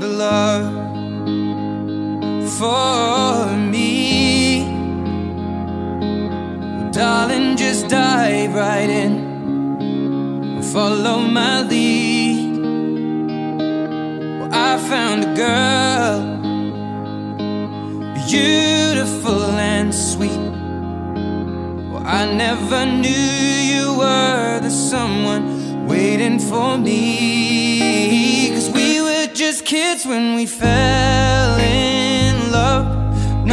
found a love for me. Well, darling, just dive right in and follow my lead. Well, I found a girl, beautiful and sweet. Well, I never knew you were the someone waiting for me. 'Cause we were just kids when we fell in love,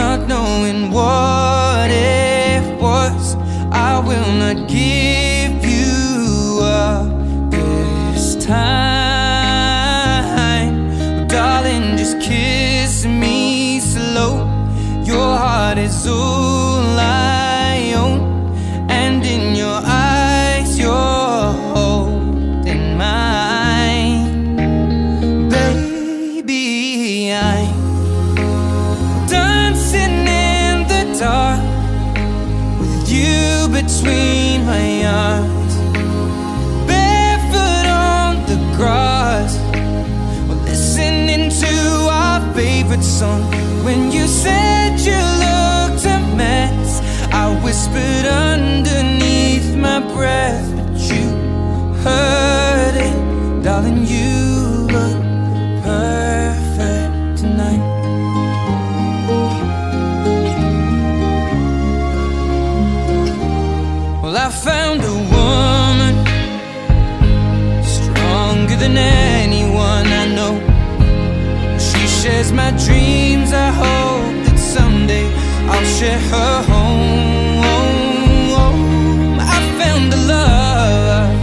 not knowing what it was. I will not give you up this time. Well, darling, just kiss me slow. Your heart is all I between my arms, barefoot on the grass, we're listening to our favorite song. When you said you looked a mess, I whispered underneath my breath, but you heard it. Darling, you look perfect tonight. I found a woman stronger than anyone I know. She shares my dreams. I hope that someday I'll share her home. I found a love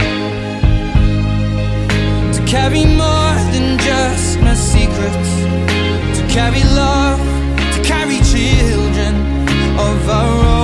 to carry more than just my secrets, to carry love, to carry children of our own.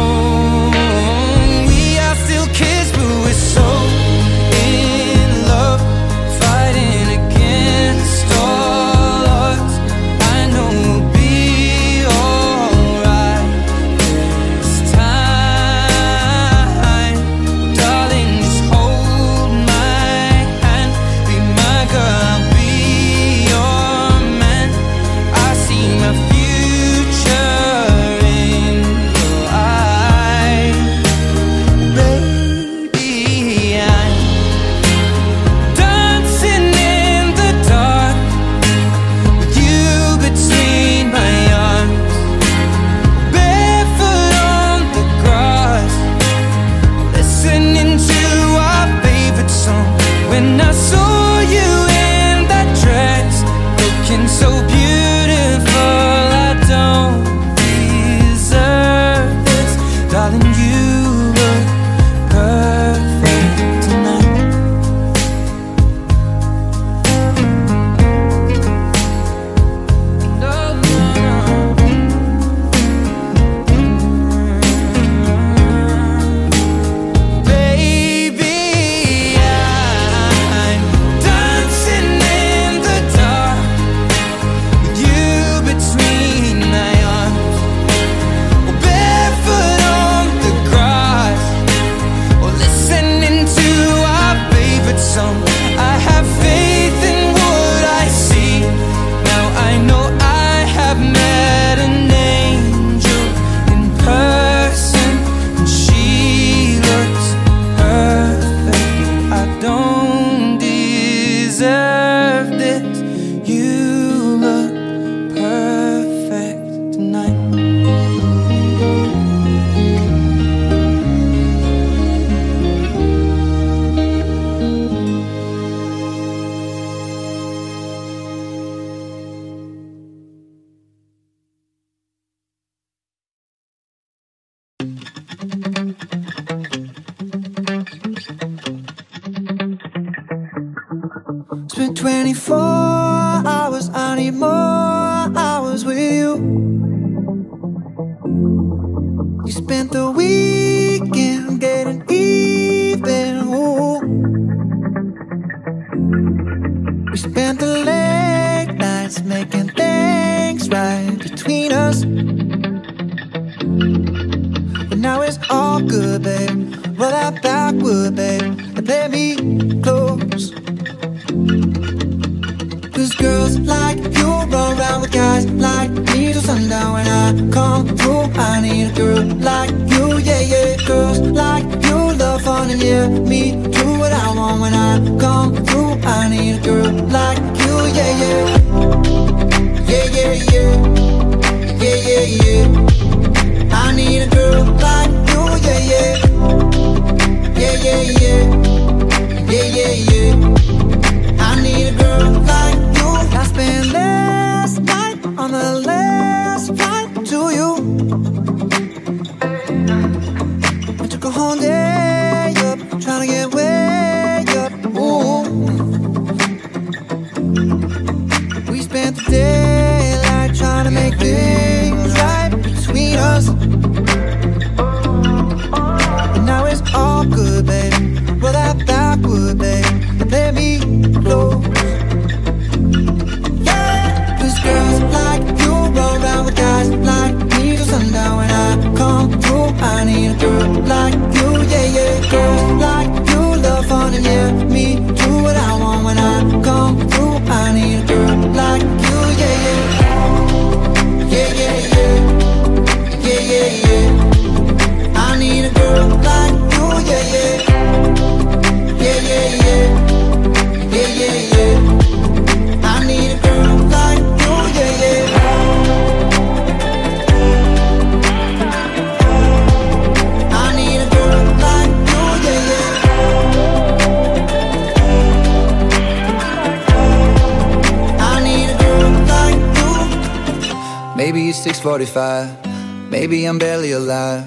Spent 24 hours, I need more hours with you. You spent the weekend getting even, ooh. We spent the late nights making things right between us. But now it's all good, babe. Roll out backward, babe, and play me close. Girls like you roll around with guys like me till sundown. When I come through, I need a girl like you, yeah, yeah. Girls like you love fun and yeah, me do what I want. When I come through, I need a girl like you, yeah, yeah. Yeah, yeah, yeah. Yeah, yeah, yeah. I need a girl like you, yeah, yeah. Yeah, yeah, yeah. Yeah, yeah, yeah. I need a girl like you. I spent last night on the last flight to you. I took a whole day up, trying to get way up. Ooh. We spent the daylight trying to make things right between us. And now it's all good, babe. Roll that backward, babe, and let me blow. Girls like you roll around with guys like me till sundown. When I come through, I need a girl like you, yeah, yeah. Girls like you love fun and yeah, me do what I want. When I come through, I need a girl like you, yeah, yeah. Yeah, yeah, yeah. Yeah, yeah, yeah. I need a girl like you, yeah, yeah. Yeah, yeah, yeah. Yeah, yeah, yeah. I need a girl like you. Maybe it's 6:45, maybe I'm barely alive.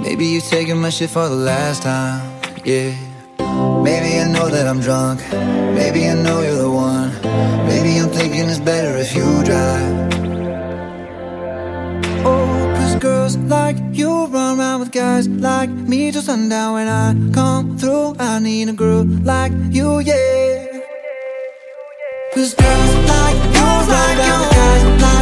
Maybe you're taking my shit for the last time, yeah. Maybe I know that I'm drunk, maybe I know you're the one. Maybe I'm thinking it's better if you drive. Oh, cause girls like you run around with guys like me till sundown. When I come through, I need a girl like you, yeah. Cause girls like you run around with guys like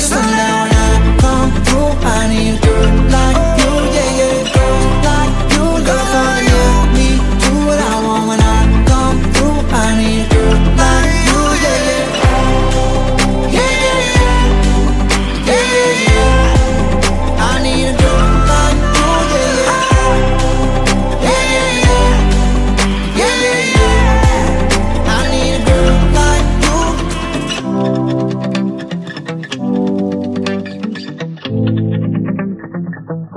so now when I come through, I need a girl like you, yeah, yeah. Girls like you love fun, yeah, me do what I want. When I come through, I need a girl like you, yeah, yeah. Yeah, yeah, yeah. Yeah, yeah, yeah. I need a girl like you, yeah, yeah. Yeah, yeah, yeah. Yeah, yeah, yeah. I need a girl like you. Thank you.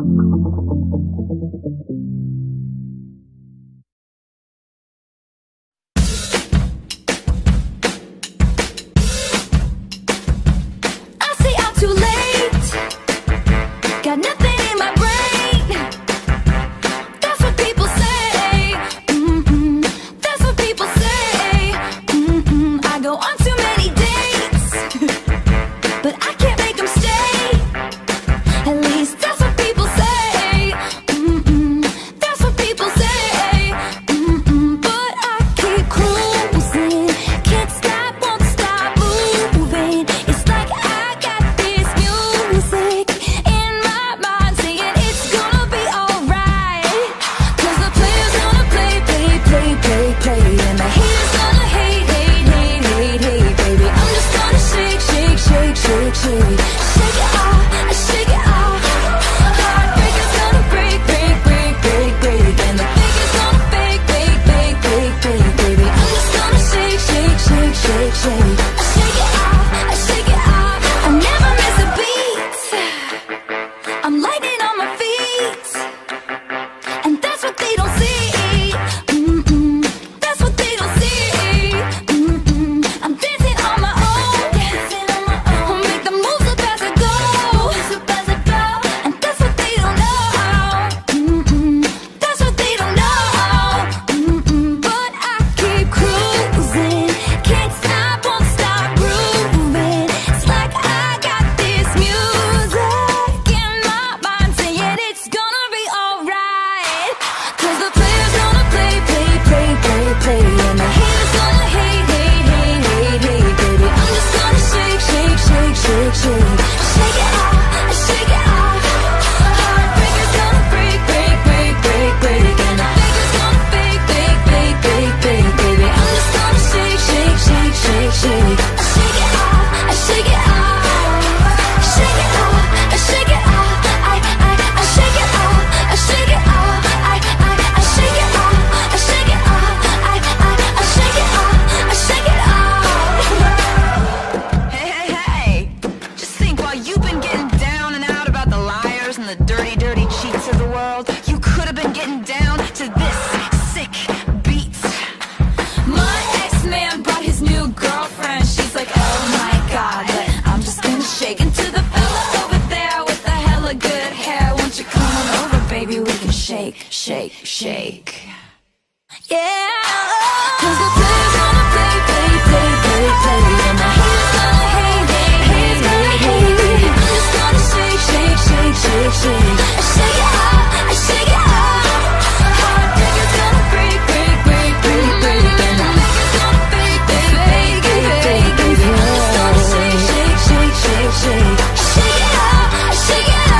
sheets of the world. You could have been getting down to this sick beat. My ex-man brought his new girlfriend. She's like, oh my god, but I'm just gonna shake into the fella over there with the hella good hair. Won't you come on over, baby, we can shake, shake, shake. Yeah. Cause the players wanna play, play, play, play, play. And the haters gonna hate, hate, hate, hate, hate. I'm just gonna shake, shake, shake, shake, shake. I shake it out, I shake it out. Hard niggas gonna break, break, break, break, break. And the niggas gonna fake, fake, fake, fake, fake, fake. I'm just gonna shake, shake, shake, shake, shake. I shake it out, I shake it out.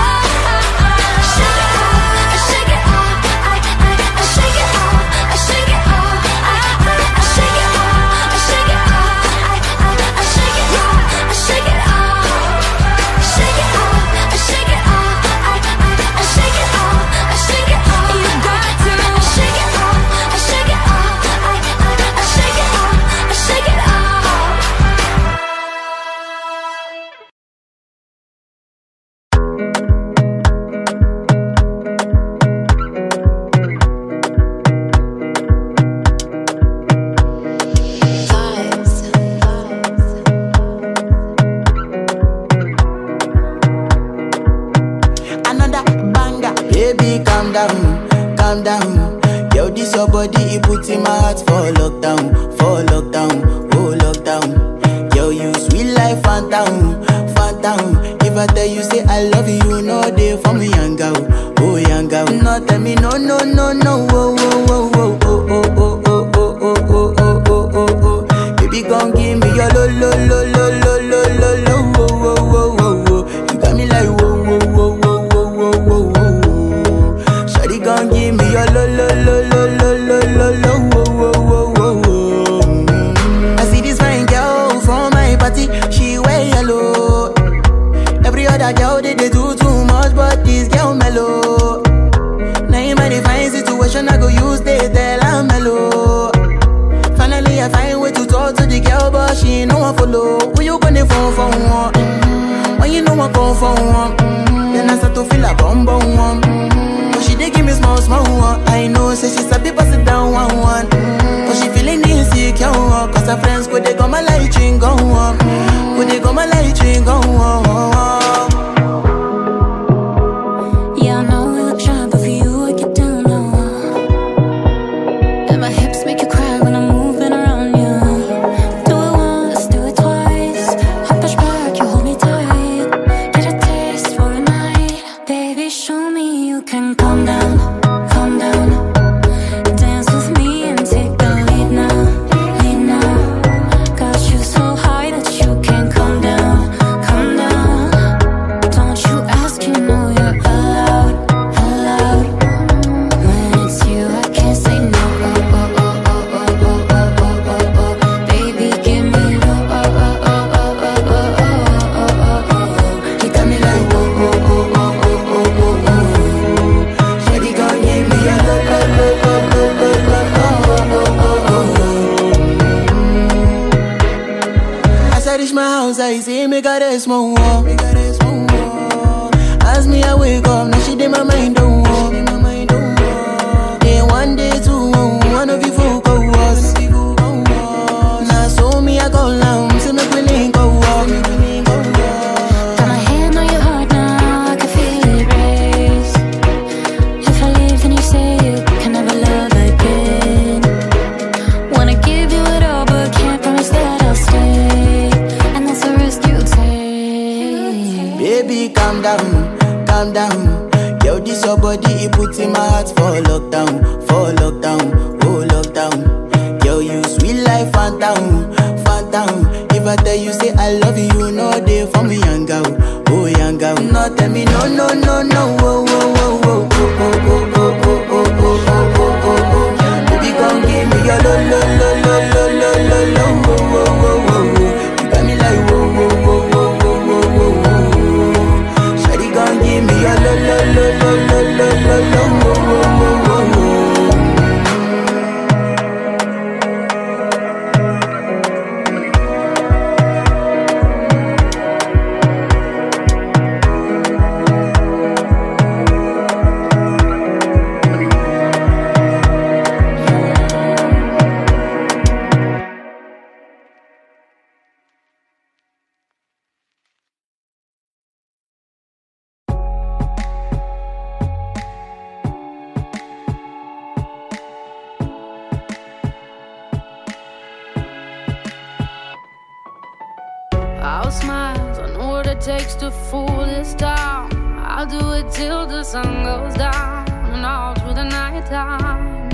takes to fool this town. I'll do it till the sun goes down and all through the night time.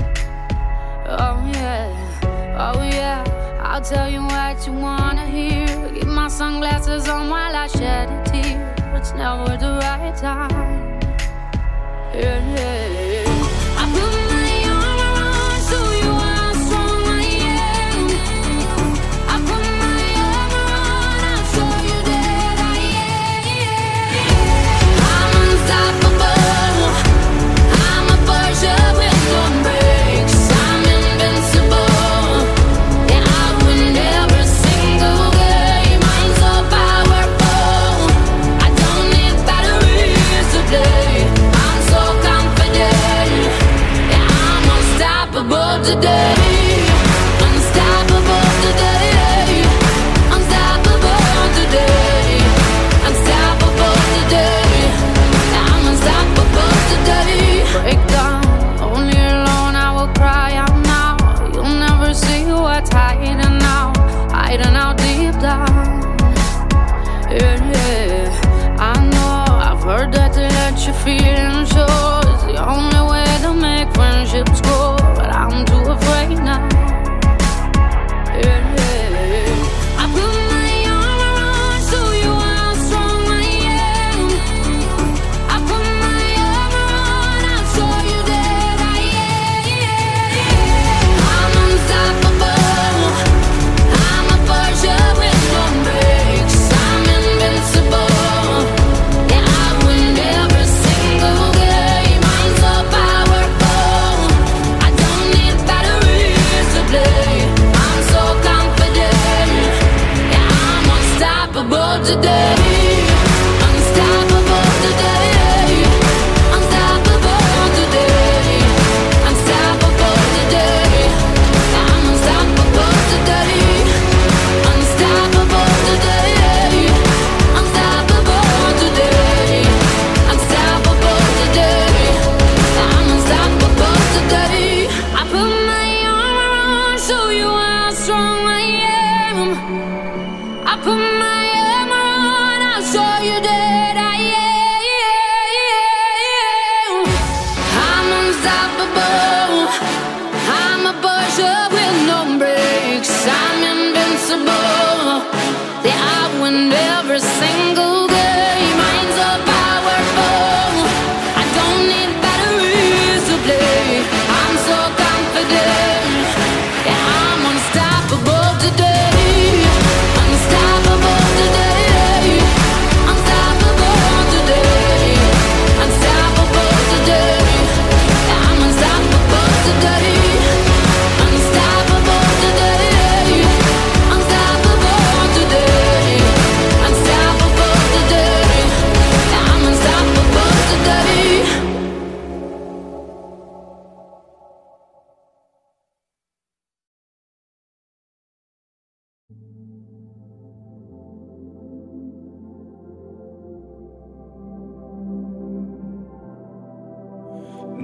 Oh yeah, oh yeah, I'll tell you what you wanna hear. Keep my sunglasses on while I shed a tear. It's never the right time. Yeah, yeah, yeah.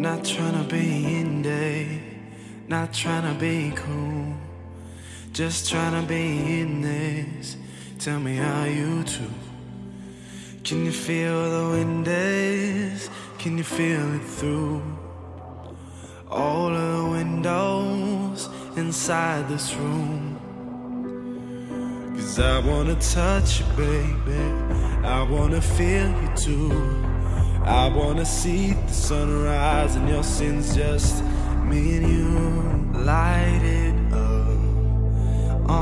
Not trying to be in there, not trying to be cool, just trying to be in this. Tell me how you too. Can you feel the wind is? Can you feel it through all of the windows inside this room? Cause I wanna touch you, baby, I wanna feel you too. I wanna see the sunrise and your sins, just me and you. Light it up,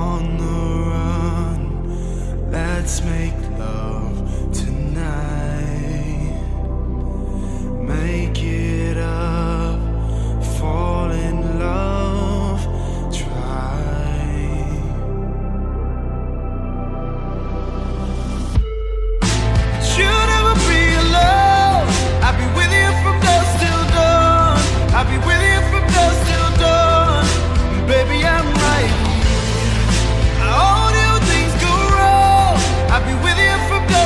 on the run. Let's make love tonight. Make it up, fall in love, try. Should never be alone. I'll be with you from dusk till dawn. I'll be with you from dusk till dawn. Baby, I'm right here. All new things go wrong. I'll be with you from dusk till dawn.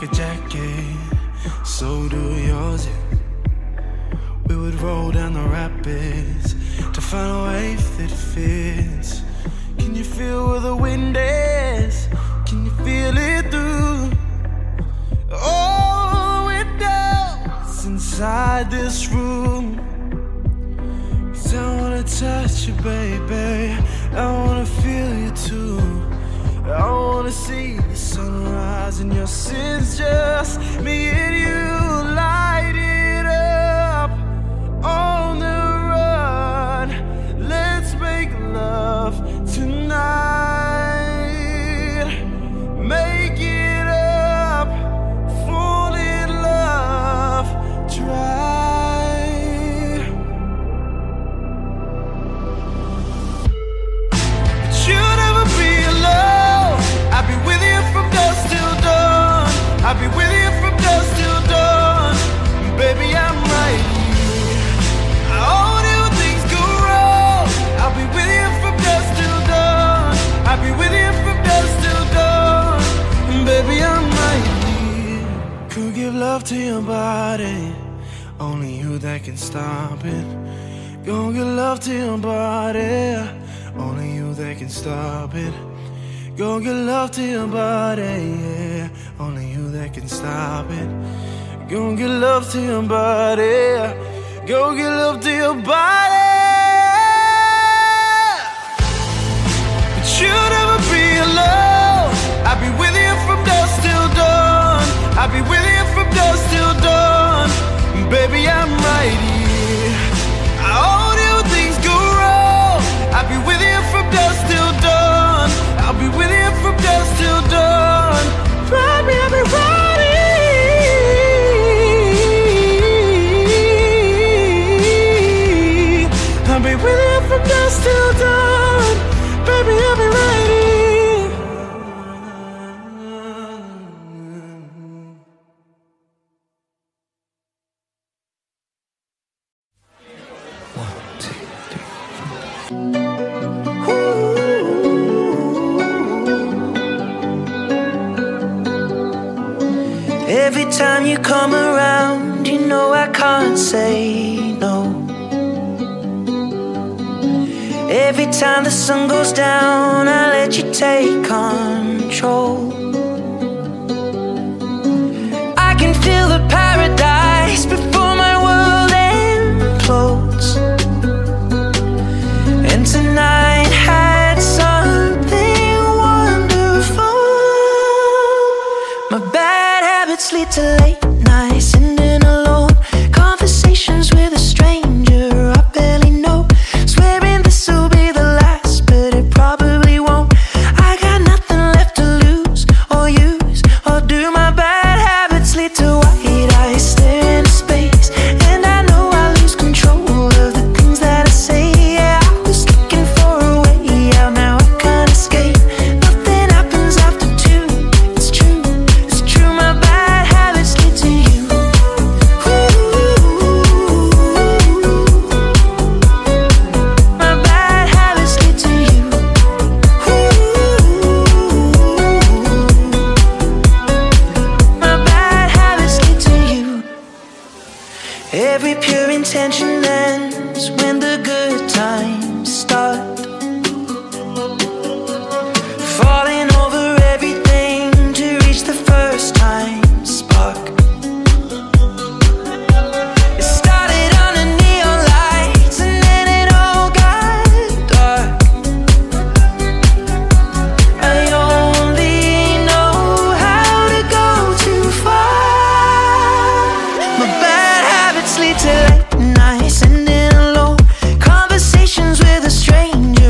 like a jacket, so do yours, yeah. We would roll down the rapids to find a wave that fits. Can you feel where the wind is? Can you feel it through all the windows inside this room? 'Cause I wanna touch you, baby, I wanna feel you too. I wanna see the sunrise and your sins, just me and you. Light it up on the run. Let's make love tonight. Make it up, fall in love, try. But you'll never be alone. I'll be with you from dusk till dawn. I'll be with you from dusk till dawn. Baby, I'm right here. All new things go wrong. I'll be with you from dusk till dawn. I'll be with you from dusk till dawn. Baby, I'm right here. Could give love to your body, only you that can stop it. Go give love to your body, only you that can stop it. Go give love to your body, yeah. Only you that can stop it. Go give love to your body, yeah. Go give love to your body. But you'll never be alone. I'll be with you from dusk till dawn. I'll be with you from dusk till dawn. Baby, I'm right here. All new things go wrong. I'll be with you from dusk till dawn. I'll be with you from dusk till dawn. Ride me, I'll be ready. I'll be with you from dusk till dawn. Baby, I'll be ready. 1, 2, 3, 4. Every time you come around, you know I can't say no. Every time the sun goes down, I let you take control. I can feel the paradise before my world implodes. And tonight had something wonderful. My bad habits lead to late nights, ending alone. Conversations with a stranger I barely know. Swearing this will be the last, but it probably won't. I got nothing left to lose or use or do. My bad habits lead to wide eyes staring into space, and I know I lose control of the things that I say. Yeah, I was looking for a way out, now I can't escape. Nothing happens after 2, it's true. Every pure intention ends when the good times start. Falling over everything to reach the first time spark. It started under neon lights and then it all got dark. I only know how to go too far. My bad habits lead to late nights, ending alone. Conversations with a stranger.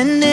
sending